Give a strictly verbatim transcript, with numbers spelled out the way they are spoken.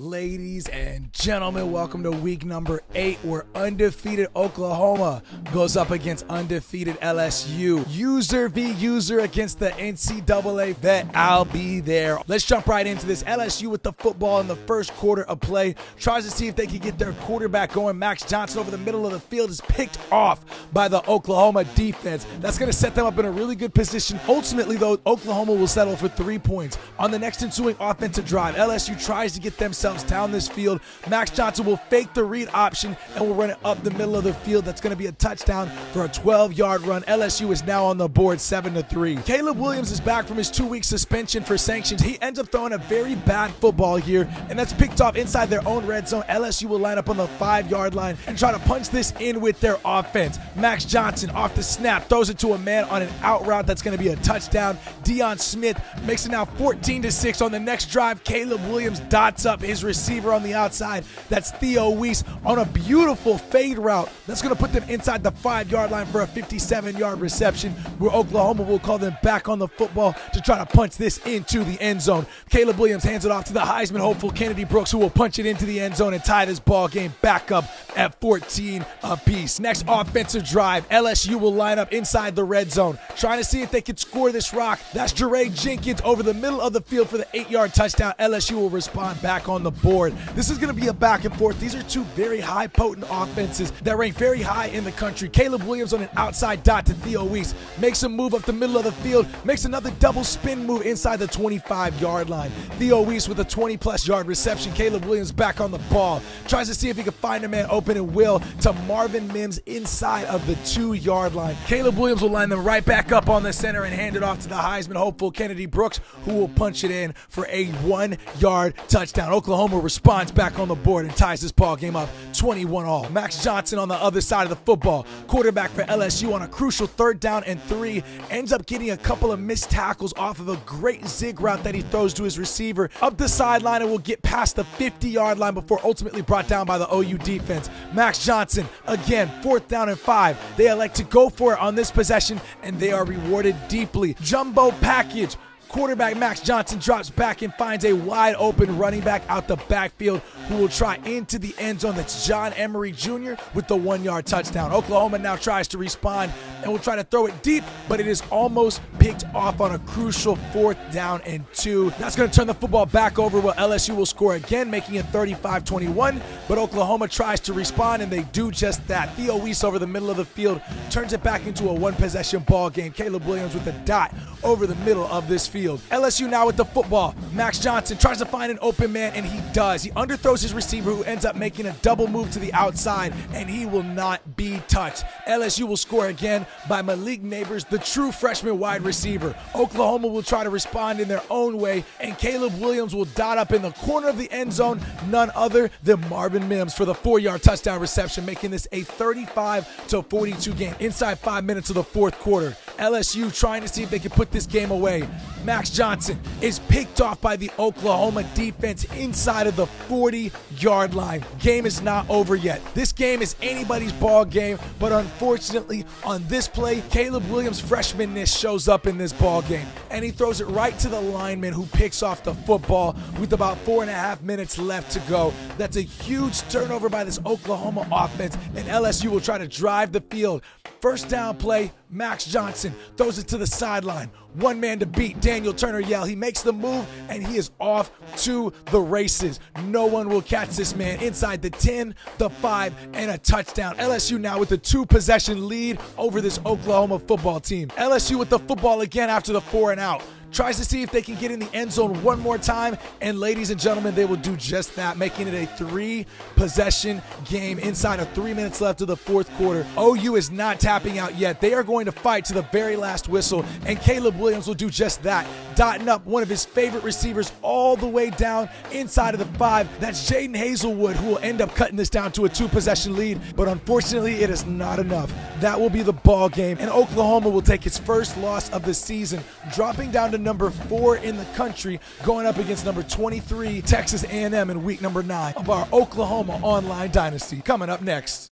Ladies and gentlemen, welcome to week number eight, where undefeated Oklahoma goes up against undefeated L S U. User v user against the N C double A vet. I'll be there. Let's jump right into this. L S U with the football in the first quarter of play. Tries to see if they can get their quarterback going. Max Johnson over the middle of the field is picked off by the Oklahoma defense. That's going to set them up in a really good position. Ultimately, though, Oklahoma will settle for three points. On the next ensuing offensive drive, L S U tries to get themselves down this field. Max Johnson will fake the read option and will run it up the middle of the field. That's going to be a touchdown for a twelve yard run. L S U is now on the board, seven to three. Caleb Williams is back from his two-week suspension for sanctions. He ends up throwing a very bad football here, and that's picked off inside their own red zone. L S U will line up on the five yard line and try to punch this in with their offense. Max Johnson off the snap throws it to a man on an out route. That's going to be a touchdown. Deion Smith makes it now fourteen to six. On the next drive, Caleb Williams dots up his receiver on the outside. That's Theo Wease on a beautiful fade route. That's going to put them inside the five yard line for a fifty-seven yard reception, where Oklahoma will call them back on the football to try to punch this into the end zone. Caleb Williams hands it off to the Heisman hopeful Kennedy Brooks, who will punch it into the end zone and tie this ball game back up at fourteen apiece. Next offensive drive, L S U will line up inside the red zone, trying to see if they can score this rock. That's Jerray Jenkins over the middle of the field for the eight yard touchdown. L S U will respond back on the board. This is going to be a back and forth. These are two very high potent offenses that rank very high in the country. Caleb Williams on an outside dot to Theo Wease, makes a move up the middle of the field, makes another double spin move inside the twenty-five yard line. Theo Wease with a twenty plus yard reception. Caleb Williams back on the ball, tries to see if he can find a man open, and will to Marvin Mims inside of the two yard line. Caleb Williams will line them right back up on the center and hand it off to the Heisman hopeful Kennedy Brooks, who will punch it in for a one yard touchdown. Oklahoma Oklahoma responds back on the board and ties this ball game up twenty-one all. Max Johnson on the other side of the football, quarterback for L S U, on a crucial third down and three, ends up getting a couple of missed tackles off of a great zig route that he throws to his receiver up the sideline, and will get past the fifty yard line before ultimately brought down by the O U defense. Max Johnson again, fourth down and five. They elect to go for it on this possession, and they are rewarded deeply. Jumbo package. Quarterback Max Johnson drops back and finds a wide open running back out the backfield, who will try into the end zone. That's John Emery Junior with the one yard touchdown. Oklahoma now tries to respond and will try to throw it deep, but it is almost picked off on a crucial fourth down and two. That's going to turn the football back over, where L S U will score again, making it thirty-five twenty-one, but Oklahoma tries to respond, and they do just that. Theo Wease over the middle of the field turns it back into a one-possession ball game. Caleb Williams with a dot over the middle of this field. L S U now with the football. Max Johnson tries to find an open man, and he does. He underthrows his receiver, who ends up making a double move to the outside, and he will not be touched. L S U will score again by Malik Nabors, the true freshman wide receiver. Oklahoma will try to respond in their own way, and Caleb Williams will dot up in the corner of the end zone, none other than Marvin Mims for the four yard touchdown reception, making this a thirty-five to forty-two game inside five minutes of the fourth quarter. L S U trying to see if they can put this game away. Max Johnson is picked off by the Oklahoma defense inside of the forty yard line. Game is not over yet. This game is anybody's ball game, but unfortunately on this play, Caleb Williams' freshmanness shows up in this ball game, and he throws it right to the lineman, who picks off the football with about four and a half minutes left to go. That's a huge turnover by this Oklahoma offense, and L S U will try to drive the field. First down play, Max Johnson throws it to the sideline. One man to beat, Daniel Turner. Yell. He makes the move, and he is off to the races. No one will catch this man inside the ten, the five, and a touchdown. L S U now with a two-possession lead over this Oklahoma football team. L S U with the football again after the four and out. Tries to see if they can get in the end zone one more time, and ladies and gentlemen, they will do just that, making it a three-possession game inside of three minutes left of the fourth quarter. O U is not tapping out yet. They are going to fight to the very last whistle, and Caleb Williams will do just that, dotting up one of his favorite receivers all the way down inside of the five. That's Jayden Hazelwood, who will end up cutting this down to a two-possession lead, but unfortunately, it is not enough. That will be the ball game, and Oklahoma will take its first loss of the season, dropping down to number four in the country, going up against number twenty-three Texas A and M in week number nine of our Oklahoma Online Dynasty. Coming up next.